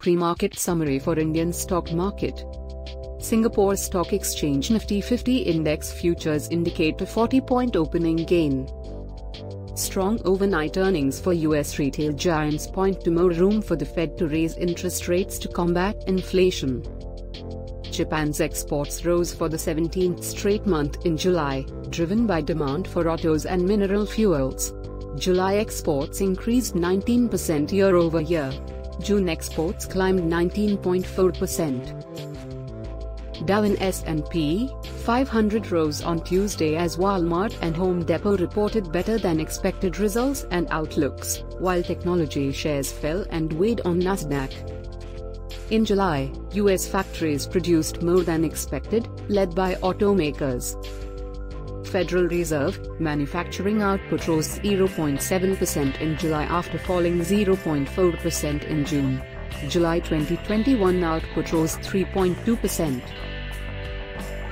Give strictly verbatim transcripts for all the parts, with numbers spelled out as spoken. Pre-market summary for Indian stock market. Singapore Stock Exchange Nifty fifty index futures indicate a forty point opening gain. Strong overnight earnings for U S retail giants point to more room for the Fed to raise interest rates to combat inflation. Japan's exports rose for the seventeenth straight month in July, driven by demand for autos and mineral fuels. July exports increased nineteen percent year-over-year. June exports climbed nineteen point four percent. Dow and S and P five hundred rose on Tuesday as Walmart and Home Depot reported better-than-expected results and outlooks, while technology shares fell and weighed on Nasdaq. In July, U S factories produced more than expected, led by automakers. Federal Reserve, manufacturing output rose zero point seven percent in July after falling zero point four percent in June. July twenty twenty-one output rose three point two percent.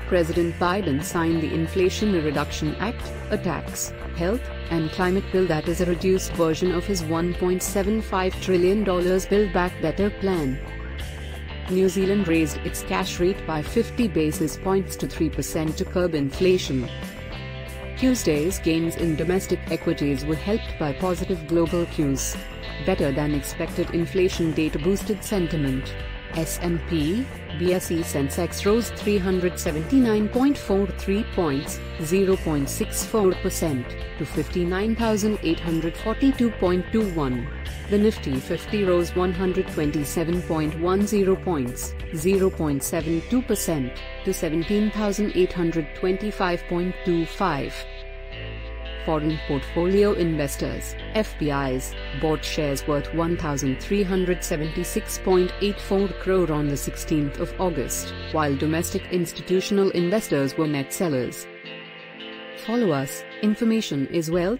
President Biden signed the Inflation Reduction Act, a tax, health, and climate bill that is a reduced version of his one point seven five trillion dollars Build Back Better plan. New Zealand raised its cash rate by fifty basis points to three percent to curb inflation. Tuesday's gains in domestic equities were helped by positive global cues. Better-than-expected inflation data boosted sentiment. S and P, B S E Sensex rose three hundred seventy-nine point four three points, zero point six four percent, to fifty-nine thousand eight hundred forty-two point two one. The Nifty fifty rose one hundred twenty-seven point one zero points, zero point seven two percent, to seventeen thousand eight hundred twenty-five point two five. Foreign Portfolio Investors, F P Is, bought shares worth one thousand three hundred seventy-six point eight four crore on the sixteenth of August, while domestic institutional investors were net sellers. Follow us, information is wealth.